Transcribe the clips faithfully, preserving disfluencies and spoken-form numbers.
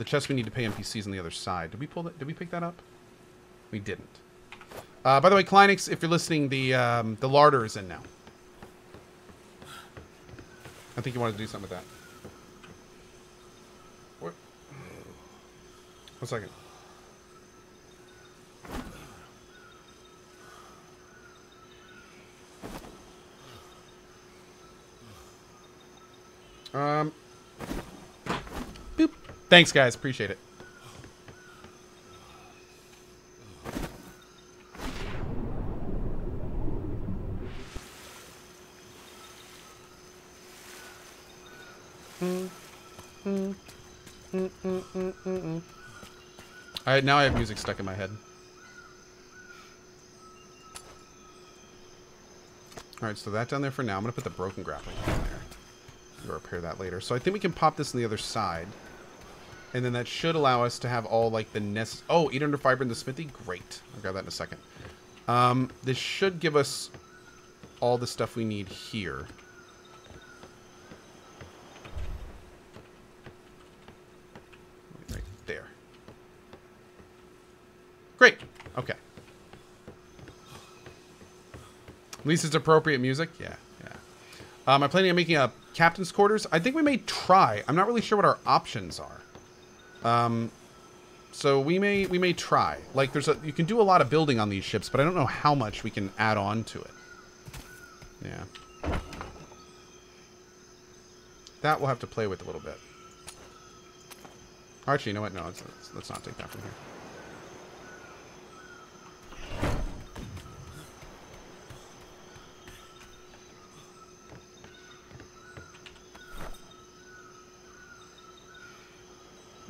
the chest we need to pay N P Cs on the other side. Did we pull that? Did we pick that up? We didn't. Uh, by the way, Kleinex, if you're listening, the um, the larder is in now. I think you wanted to do something with that. What? One second. Um. Boop. Thanks, guys. Appreciate it. Mm, mm, mm, mm, mm, mm. All right, now I have music stuck in my head. All right, so that down there for now. I'm gonna put the broken grappling down there. We'll repair that later. So I think we can pop this on the other side, and then that should allow us to have all like the nest. Oh, eight hundred fiber in the smithy. Great. I'll grab that in a second. Um, this should give us all the stuff we need here. Right there. Great. Okay. At least it's appropriate music. Yeah. Um, I'm planning on making a captain's quarters. I think we may try. I'm not really sure what our options are. Um, so we may we may try. Like there's a you can do a lot of building on these ships, but I don't know how much we can add on to it. Yeah, that we'll have to play with a little bit. Actually, you know what? No, let's, let's not take that from here.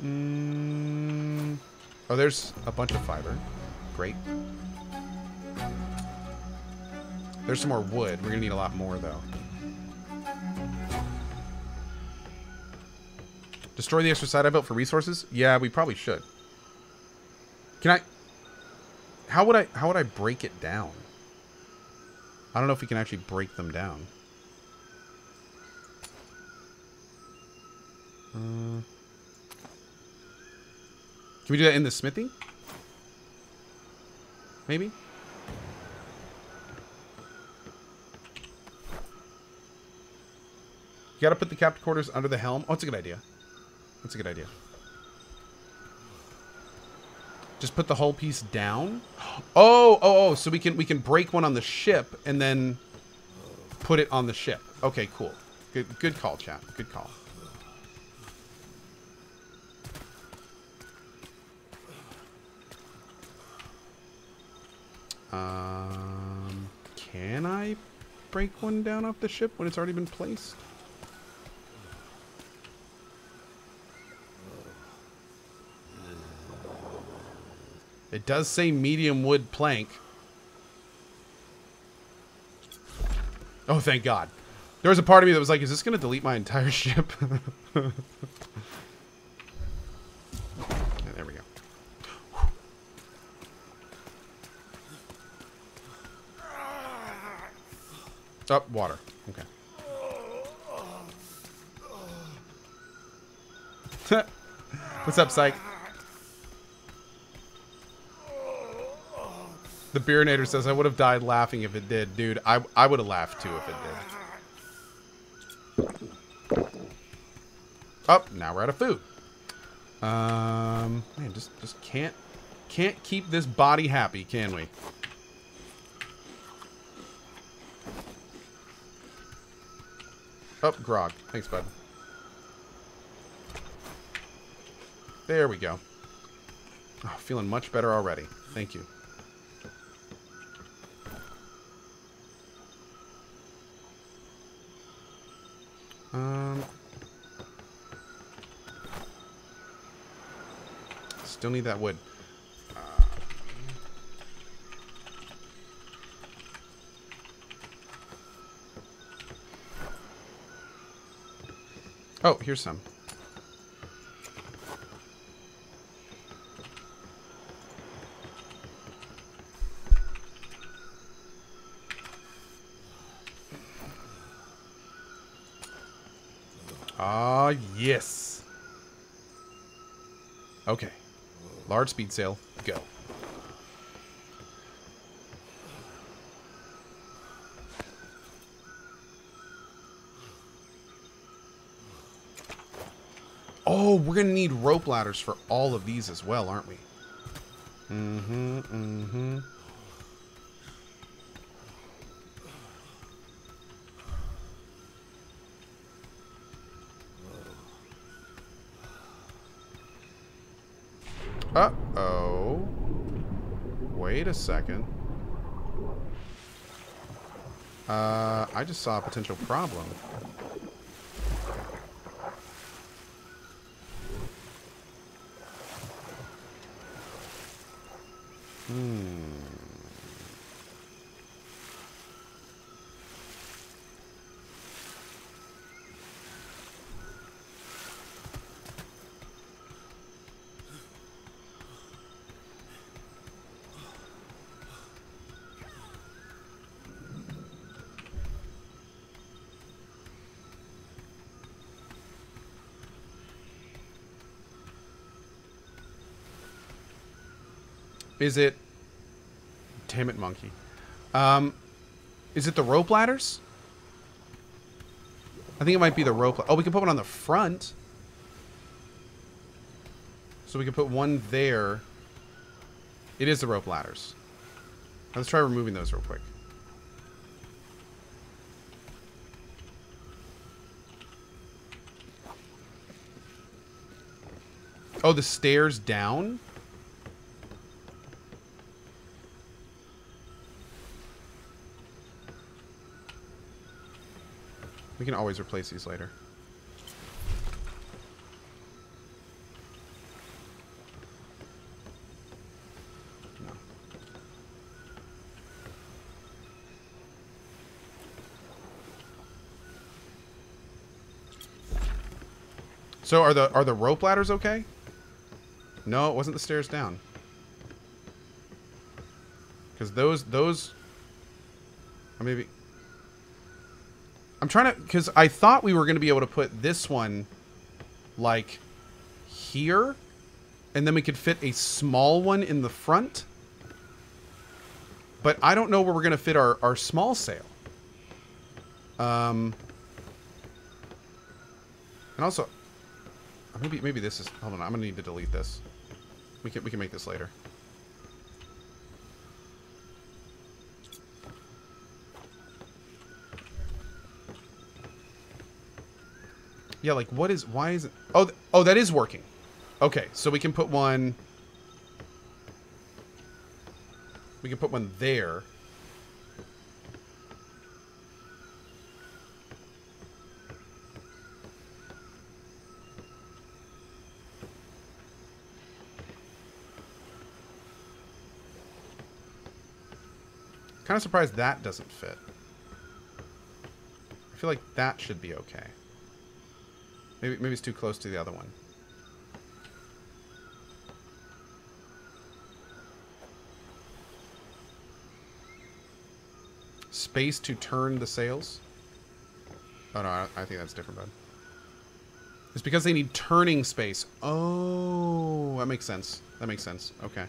Mm. Oh, there's a bunch of fiber. Great. There's some more wood. We're gonna need a lot more, though. Destroy the extra side I built for resources? Yeah, we probably should. Can I... How would I... How would I break it down? I don't know if we can actually break them down. Uh... Can we do that in the smithy? Maybe? You gotta put the captain quarters under the helm. Oh, that's a good idea. That's a good idea. Just put the whole piece down. Oh, oh, oh, so we can we can break one on the ship and then put it on the ship. Okay, cool. Good good call, chat. Good call. Um, can I break one down off the ship when it's already been placed? It does say medium wood plank. Oh, thank God. There was a part of me that was like, is this going to delete my entire ship? Up oh, water. Okay. What's up, Psych? The Beerinator says, I would have died laughing if it did. Dude, I, I would have laughed too if it did. Oh, now we're out of food. Um, man, just, just can't, can't keep this body happy, can we? Oh, grog. Thanks, bud. There we go. Oh, feeling much better already. Thank you. Um, still need that wood. Oh, here's some. Ah, yes. Okay. Large speed sail. Go. Oh, we're going to need rope ladders for all of these as well, aren't we? Mm-hmm, mm-hmm. Uh-oh. Wait a second. Uh, I just saw a potential problem. Hmm. Is it... Damn it, monkey. Um, is it the rope ladders? I think it might be the rope... Oh, we can put one on the front. So we can put one there. It is the rope ladders. Let's try removing those real quick. Oh, the stairs down? We can always replace these later. No. So are the are the rope ladders okay? No, it wasn't the stairs down. Because those those or maybe I'm trying to, because I thought we were going to be able to put this one, like, here. And then we could fit a small one in the front. But I don't know where we're going to fit our, our small sail. Um, and also, maybe, maybe this is, hold on, I'm going to need to delete this. We can, we can make this later. Yeah, like, what is... Why is it... Oh, th oh, that is working. Okay, so we can put one... We can put one there. Kind of surprised that doesn't fit. I feel like that should be okay. Maybe, maybe it's too close to the other one. Space to turn the sails? Oh, no, I, I think that's different, bud. It's because they need turning space. Oh, that makes sense. That makes sense. Okay.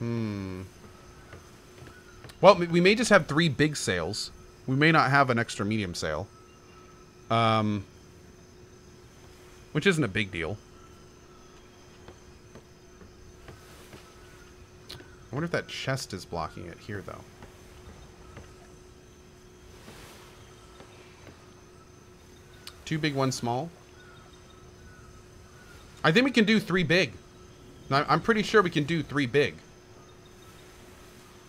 Hmm... Well, we may just have three big sails. We may not have an extra medium sail. Um, which isn't a big deal. I wonder if that chest is blocking it here, though. Two big, one small. I think we can do three big. I'm pretty sure we can do three big.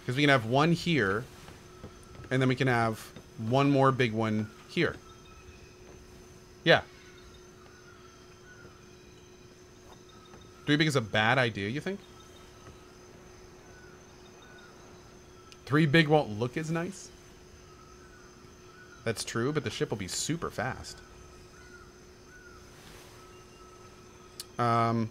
Because we can have one here, and then we can have one more big one here. Yeah. Three big is a bad idea, you think? Three big won't look as nice? That's true, but the ship will be super fast. Um...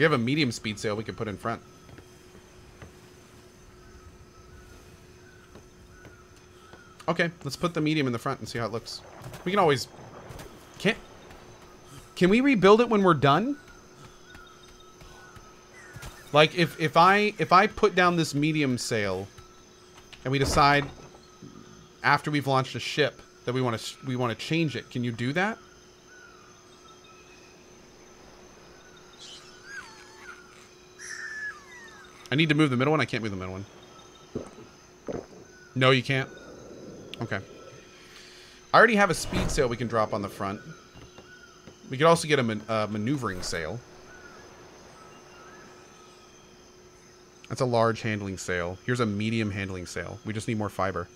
We have a medium speed sail we can put in front. Okay, let's put the medium in the front and see how it looks. We can always... Can't... Can we rebuild it when we're done? Like, if, if I if I put down this medium sail, and we decide after we've launched a ship that we want to we want to change it, can you do that? I need to move the middle one. I can't move the middle one. No, you can't. Okay. I already have a speed sail we can drop on the front. We could also get a man, uh, maneuvering sail. That's a large handling sail. Here's a medium handling sail. We just need more fiber.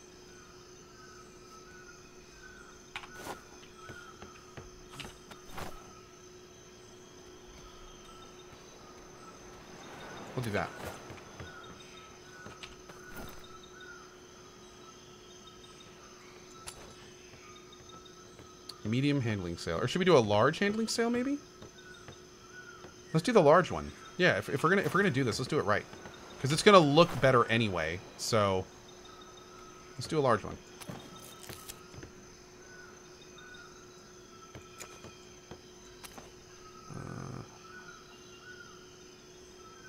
We'll do that. Medium handling sail. Or should we do a large handling sail, maybe? Let's do the large one. Yeah, if, if we're gonna if we're gonna do this, let's do it right. Because it's gonna look better anyway. So let's do a large one. Uh,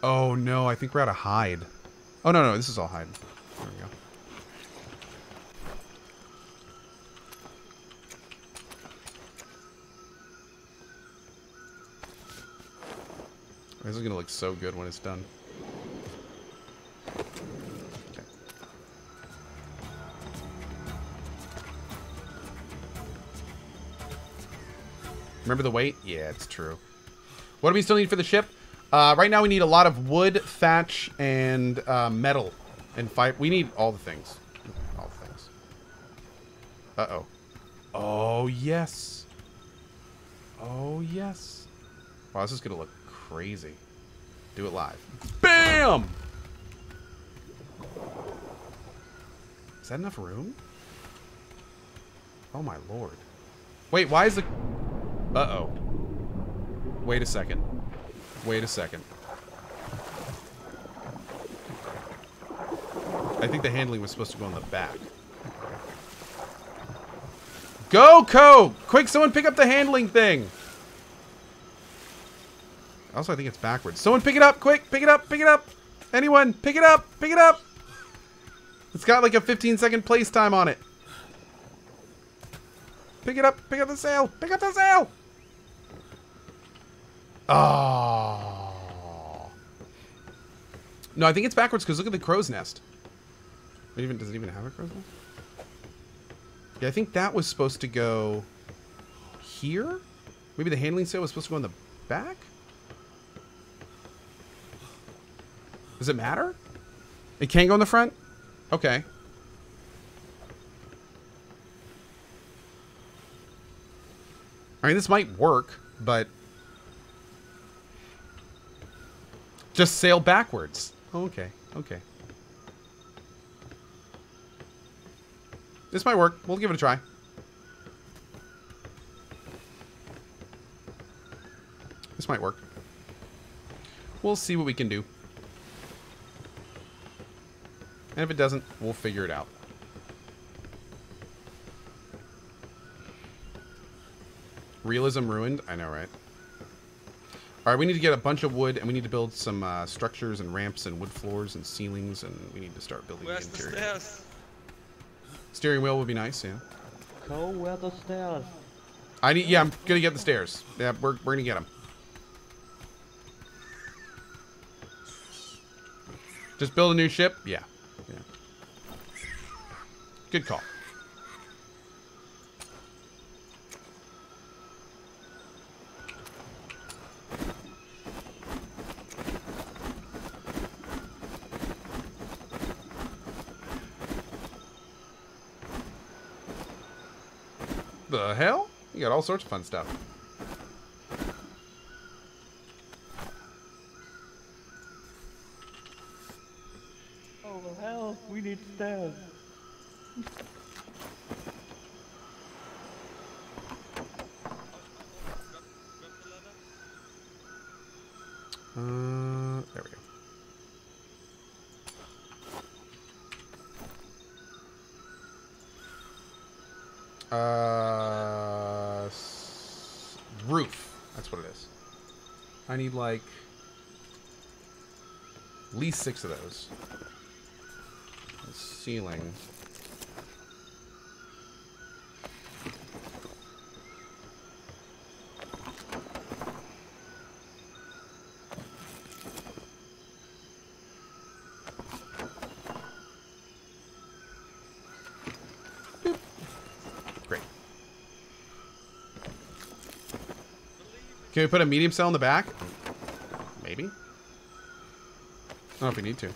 oh no, I think we're out of hide. Oh no no, this is all hide. There we go. This is gonna look so good when it's done. Okay. Remember the weight? Yeah, it's true. What do we still need for the ship? Uh, right now we need a lot of wood, thatch, and uh, metal, and fiber. We need all the things. All the things. Uh-oh. Oh, yes. Oh, yes. Wow, this is gonna look crazy. Do it live. Bam! Is that enough room? Oh my lord. Wait, why is the... Uh-oh. Wait a second. Wait a second. I think the handling was supposed to go on the back. Go, Co! Quick, someone pick up the handling thing! Also, I think it's backwards. Someone pick it up, quick! Pick it up, pick it up! Anyone, pick it up, pick it up! It's got like a fifteen second place time on it. Pick it up, pick up the sail, pick up the sail! Oh. No, I think it's backwards because look at the crow's nest. It even, does it even have a crow's nest? Yeah, I think that was supposed to go here? Maybe the handling sail was supposed to go in the back? Does it matter? It can't go in the front? Okay. I mean, this might work, but... Just sail backwards. Oh, okay. Okay. This might work. We'll give it a try. This might work. We'll see what we can do. And if it doesn't, we'll figure it out. Realism ruined? I know, right? Alright, we need to get a bunch of wood, and we need to build some uh, structures and ramps and wood floors and ceilings, and we need to start building Where's the interior. The stairs? Steering wheel would be nice, yeah. Go where the stairs. I need, yeah, I'm gonna get the stairs. Yeah, we're, we're gonna get them. Just build a new ship? Yeah. Yeah. Good call. The hell? You got all sorts of fun stuff. We need stairs. Uh, there we go. Uh, roof. That's what it is. I need like at least six of those. The ceiling. Can we put a medium cell in the back? Maybe. I don't know if we need to.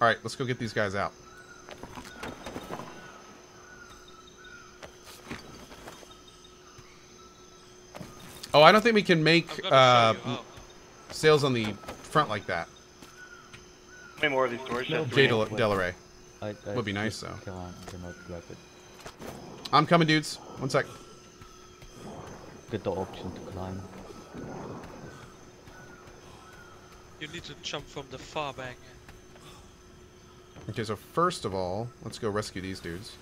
Alright, let's go get these guys out. Oh, I don't think we can make uh, oh. sales on the front like that. Any more of these doors? No. Jay Del Delaray. I, I Would be nice, though. I'm coming, dudes. One sec. Get the option to climb. You need to jump from the far back. Okay, so first of all, let's go rescue these dudes.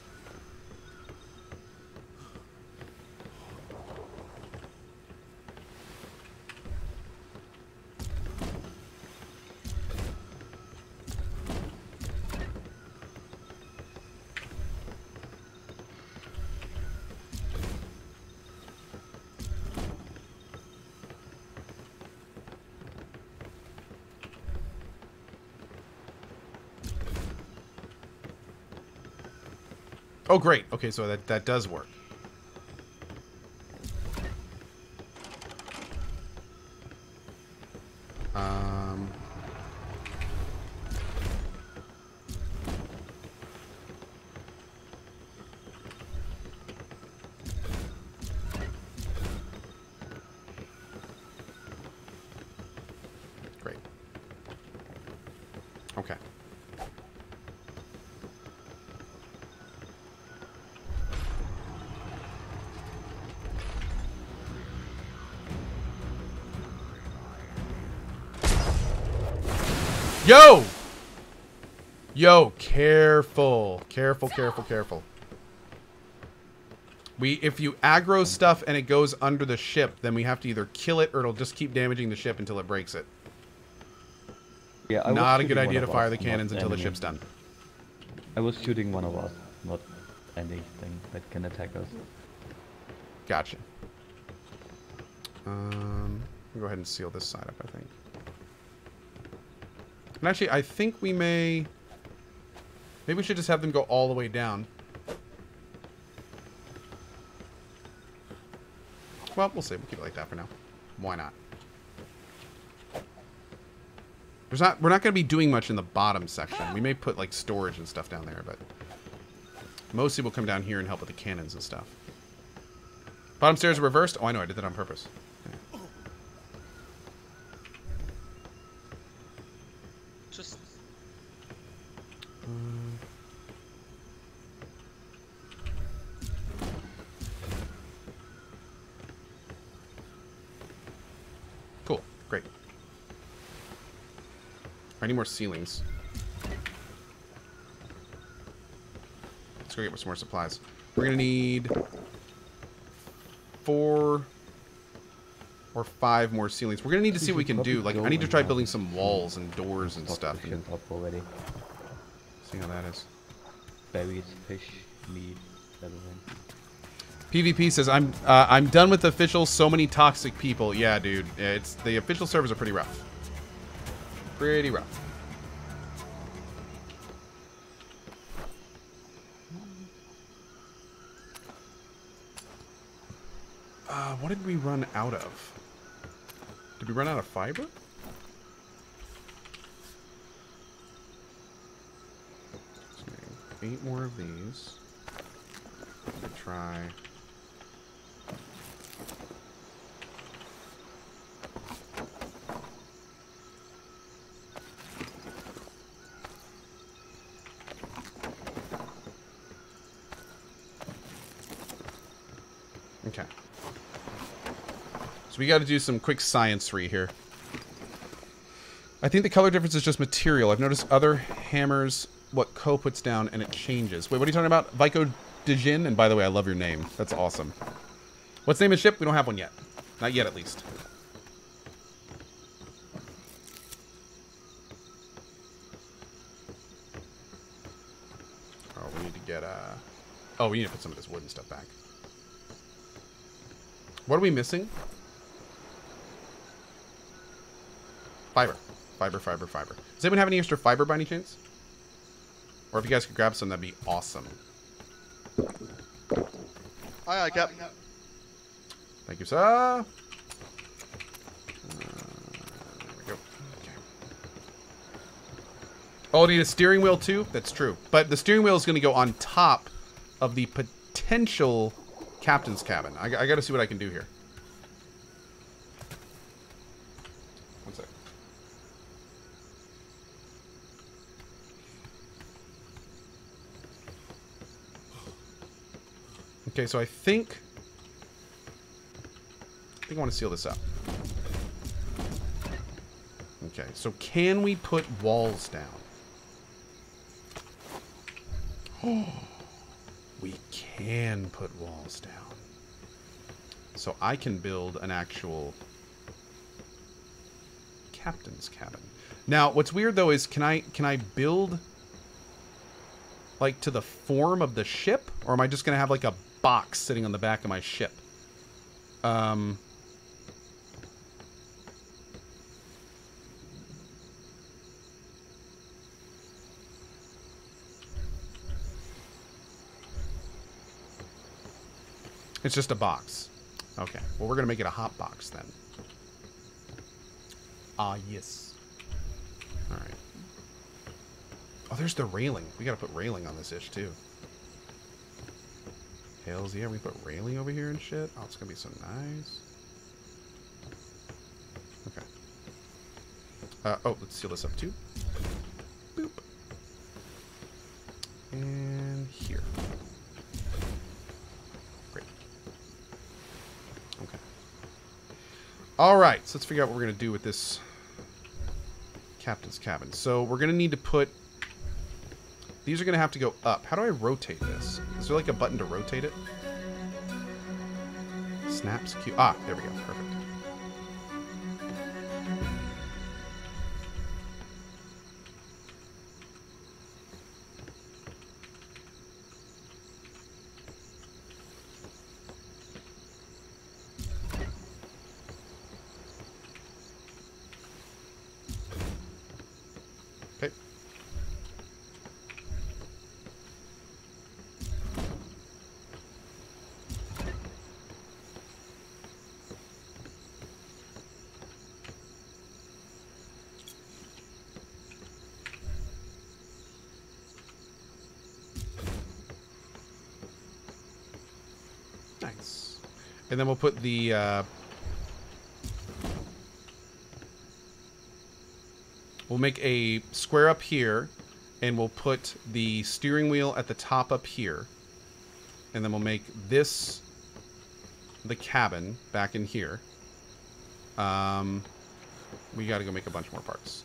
Oh, great. Okay, so that, that does work. Um, great. Okay. Yo! Yo, careful. Careful, careful, careful. We, if you aggro stuff and it goes under the ship, then we have to either kill it or it'll just keep damaging the ship until it breaks it. Yeah, I Not a good idea to fire us, the cannons until enemy. the ship's done. I was shooting one of us, not anything that can attack us. Gotcha. Um, I'll go ahead and seal this side up, I think. And actually, I think we may... Maybe we should just have them go all the way down. Well, we'll see. We'll keep it like that for now. Why not? There's not we're not going to be doing much in the bottom section. We may put, like, storage and stuff down there, but... mostly we'll come down here and help with the cannons and stuff. Bottom stairs are reversed. Oh, I know. I did that on purpose. I need more ceilings. Let's go get some more supplies. We're gonna need four or five more ceilings. We're gonna need to see what we can do. Like, I need to try building some walls and doors and stuff. And up already. See how that is. Berries, fish, meat, everything. P V P says I'm uh, I'm done with officials. So many toxic people. Yeah, dude. It's the official servers are pretty rough. Pretty rough. Uh, what did we run out of? Did we run out of fiber? Eight more of these. Let's try. So we got to do some quick science-y here. I think the color difference is just material. I've noticed other hammers, what Co puts down, and it changes. Wait, what are you talking about? Vico Dijin? And by the way, I love your name. That's awesome. What's the name of the ship? We don't have one yet. Not yet, at least. Oh, we need to get, uh... oh, we need to put some of this wooden stuff back. What are we missing? Fiber. Fiber, fiber, fiber. Does anyone have any extra fiber by any chance? Or if you guys could grab some, that'd be awesome. Aye, aye, Captain. Thank you, sir. Uh, there we go. Okay. Oh, I need a steering wheel too? That's true. But the steering wheel is going to go on top of the potential captain's cabin. I, I got to see what I can do here. One sec. Okay, so I think... I think I want to seal this up. Okay, so can we put walls down? Oh, we can put walls down. So I can build an actual captain's cabin. Now, what's weird though is can I can I build like to the form of the ship, or am I just gonna have like a box sitting on the back of my ship? Um. It's just a box. Okay. Well, we're going to make it a hot box then. Ah, yes. All right. Oh, there's the railing. We got to put railing on this ish, too. Hells yeah, we put railing over here and shit. Oh, it's going to be so nice. Okay. Uh, oh, let's seal this up, too. Boop. And here. All right, so let's figure out what we're going to do with this captain's cabin. So we're going to need to put... these are going to have to go up. How do I rotate this? Is there like a button to rotate it? Snaps Q. Ah, there we go. Perfect. Nice. And then we'll put the uh, we'll make a square up here, and we'll put the steering wheel at the top up here, and then we'll make this the cabin back in here. Um, we got to go make a bunch more parts.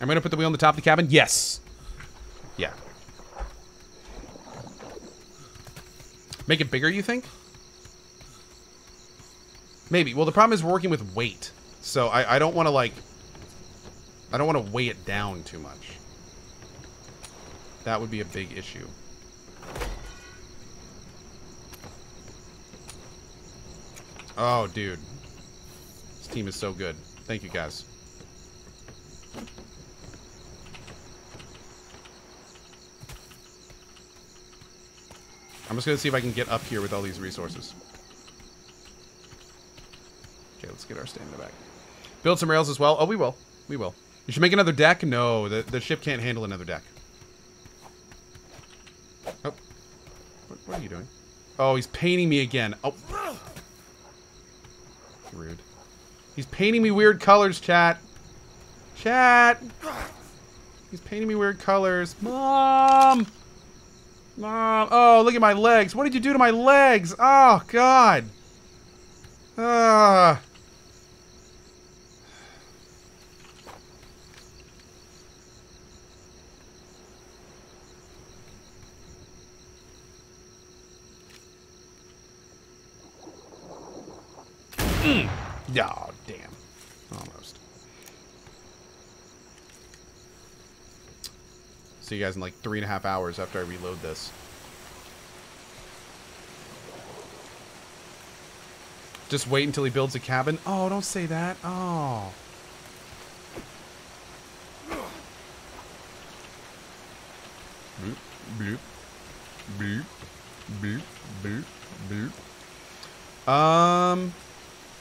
I'm gonna put the wheel on the top of the cabin. Yes. Yeah. Make it bigger, you think? Maybe. Well, the problem is we're working with weight. So I, I don't want to, like... I don't want to weigh it down too much. That would be a big issue. Oh, dude. This team is so good. Thank you, guys. I'm just going to see if I can get up here with all these resources. Okay, let's get our stamina back. Build some rails as well. Oh, we will. We will. You should make another deck? No, the, the ship can't handle another deck. Oh. What, what are you doing? Oh, he's painting me again. Oh. Rude. He's painting me weird colors, chat. Chat. He's painting me weird colors. Mom. Mom. Oh, look at my legs. What did you do to my legs? Oh, God. Ah. Uh. Mm. Oh, damn. Almost. See you guys in like three and a half hours after I reload this. Just wait until he builds a cabin. Oh, don't say that. Oh. Bloop, bloop, bloop, bloop, bloop, bloop. Um...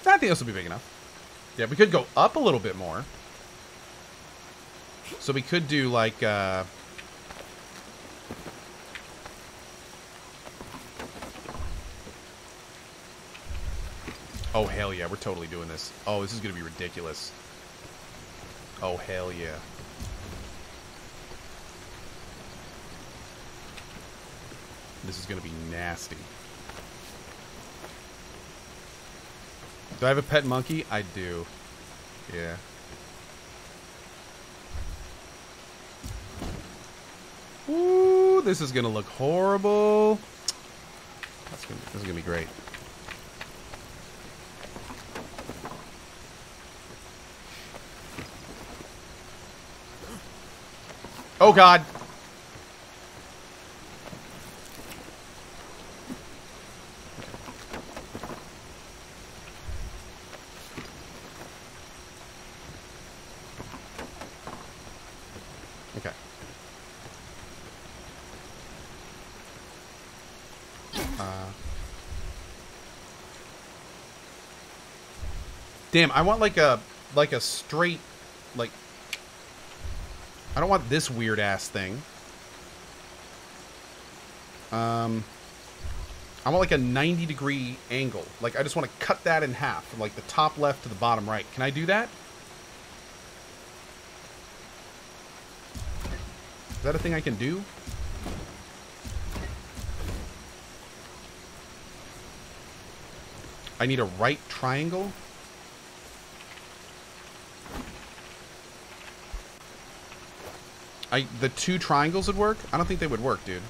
I think this will be big enough. Yeah, we could go up a little bit more. So we could do like, uh... oh, hell yeah, we're totally doing this. Oh, this is gonna be ridiculous. Oh, hell yeah. This is gonna be nasty. Do I have a pet monkey? I do. Yeah. Ooh, this is gonna look horrible. That's gonna, this is gonna be great. Oh God. Damn, I want like a like a straight, like, I don't want this weird ass thing. Um, I want like a ninety degree angle. Like, I just want to cut that in half from like the top left to the bottom right. Can I do that? Is that a thing I can do? I need a right triangle. I, the two triangles would work? I don't think they would work, dude.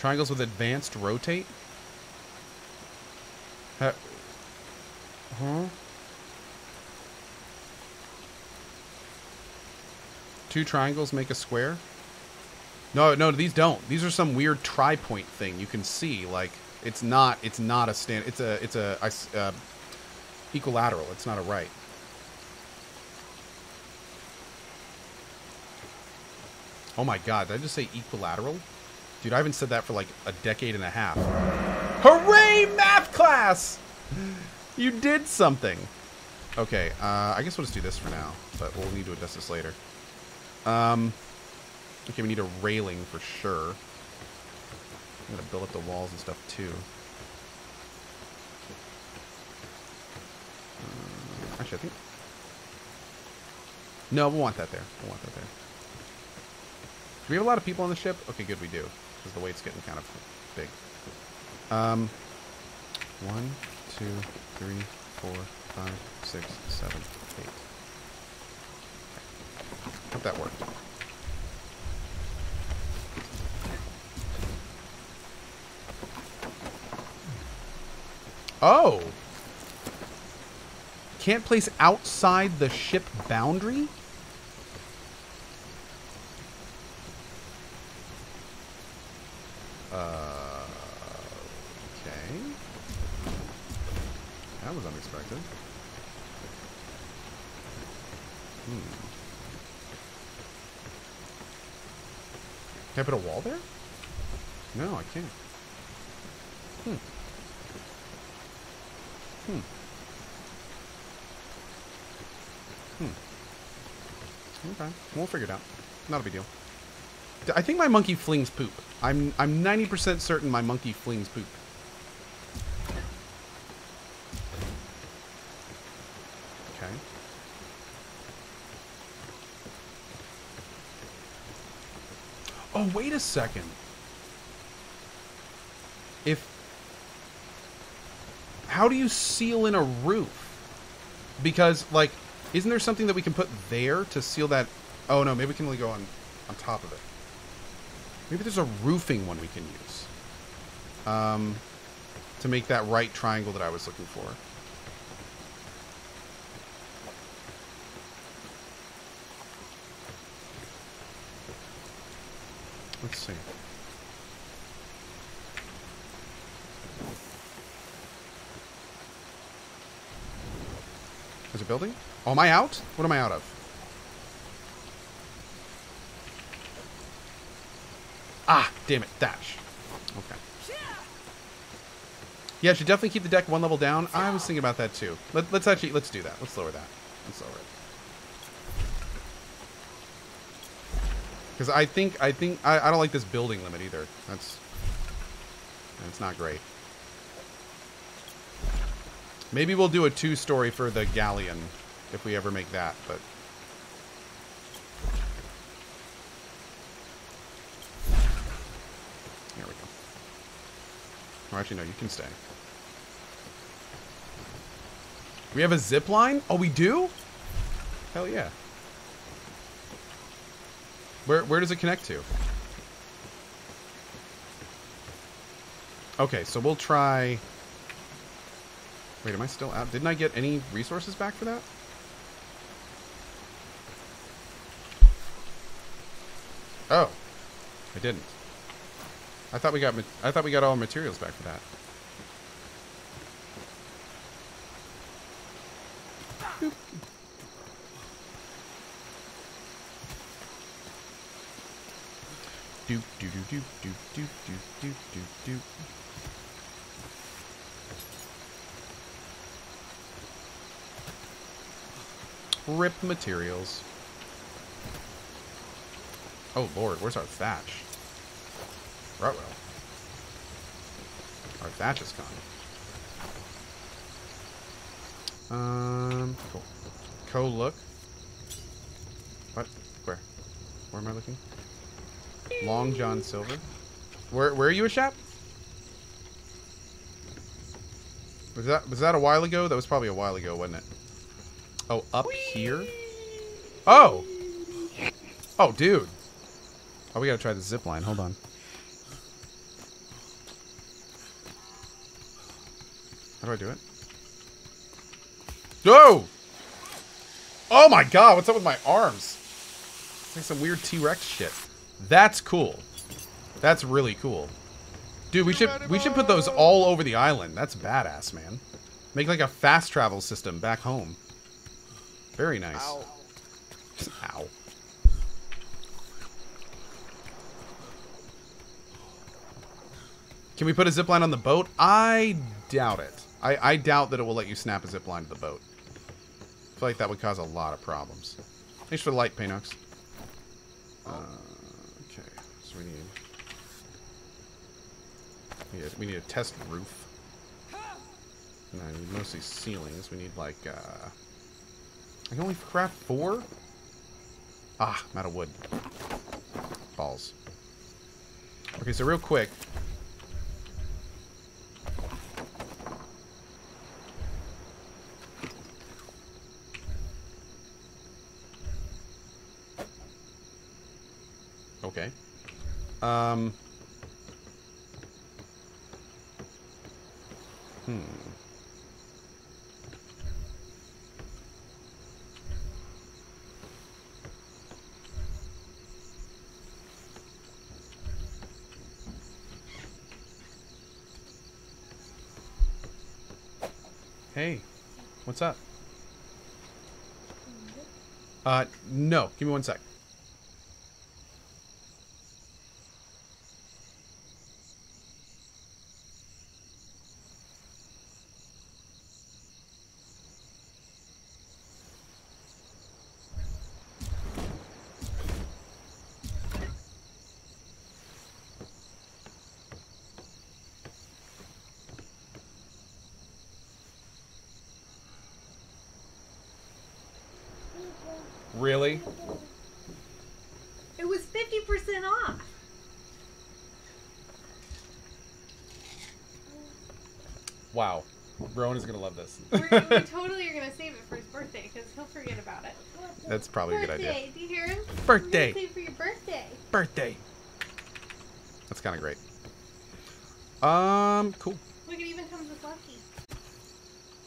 Triangles with advanced rotate? Huh? Two triangles make a square? No, no, these don't. These are some weird tri-point thing. You can see, like... It's not. It's not a stand. It's a. It's a uh, equilateral. It's not a right. Oh my God! Did I just say equilateral? Dude, I haven't said that for like a decade and a half. Hooray, math class! You did something. Okay. Uh, I guess we'll just do this for now, but we'll need to adjust this later. Um. Okay, we need a railing for sure. I'm gonna build up the walls and stuff too. Um, actually, I think no, we'll want that there. We'll want that there. Do we have a lot of people on the ship? Okay, good, we do, because the weight's getting kind of big. Um, one, two, three, four, five, six, seven, eight. I hope that worked. Oh! Can't place outside the ship boundary? Uh, okay. That was unexpected. Hmm. Can I put a wall there? No, I can't. Hmm. Hmm. Hmm. Okay. We'll figure it out. Not a big deal. I think my monkey flings poop. I'm I'm ninety percent certain my monkey flings poop. Okay. Oh, wait a second. If... How do you seal in a roof? Because, like, isn't there something that we can put there to seal that? Oh, no, maybe we can only go on, on top of it. Maybe there's a roofing one we can use. Um, to make that right triangle that I was looking for. Let's see. There's a building? Oh, am I out? What am I out of? Ah, damn it. Dash. Okay. Yeah, should definitely keep the deck one level down. I was thinking about that too. Let, let's actually, let's do that. Let's lower that. Let's lower it. Because I think, I think, I, I don't like this building limit either. That's, that's not great. Maybe we'll do a two-story for the galleon if we ever make that, but... Or actually, no, you can stay. We have a zip line? Oh, we do? Hell yeah. Where, where does it connect to? Okay, so we'll try... Wait, am I still out? Didn't I get any resources back for that? Oh, I didn't. I thought we got I thought we got all materials back for that. Boop. Do do do do do do do do do. Rip materials. Oh Lord, where's our thatch? Right well. Our thatch is gone. Um, cool. Co look. What? Where? Where am I looking? Long John Silver. Where? Where are you a shop? Was that was that a while ago? That was probably a while ago, wasn't it? Oh, up here. Oh. Oh, dude. Oh, we gotta try the zip line. Hold on. How do I do it? Whoa! Oh my god, what's up with my arms? It's like some weird T-Rex shit. That's cool. That's really cool. Dude, we should we should put those all over the island. That's badass, man. Make like a fast travel system back home. Very nice. Ow. Ow. Can we put a zipline on the boat? I doubt it. I, I doubt that it will let you snap a zip line to the boat. I feel like that would cause a lot of problems. Thanks for the light, Painox. Uh, okay, so we need, we need, a, we need a test roof. No, we need mostly ceilings. We need like, uh, I can only craft four? Ah, I'm out of wood. Balls. Okay, so real quick. Okay. Um. Hmm. Hey, what's up? Uh, no. Give me one sec. Really? It was fifty percent off. Wow. Rowan is going to love this. We're, we totally are going to save it for his birthday because he'll forget about it. That's probably birthday. a good idea. Do you hear him? Birthday. Save for your birthday. Birthday. That's kind of great. Um, cool. Look, it even comes with Lucky.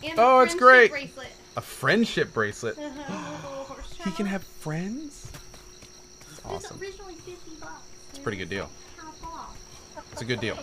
And oh, a it's great. Bracelet. A friendship bracelet. Uh-huh. He can have friends? That's awesome. It's originally fifty bucks. It's a pretty good deal. It's a good deal.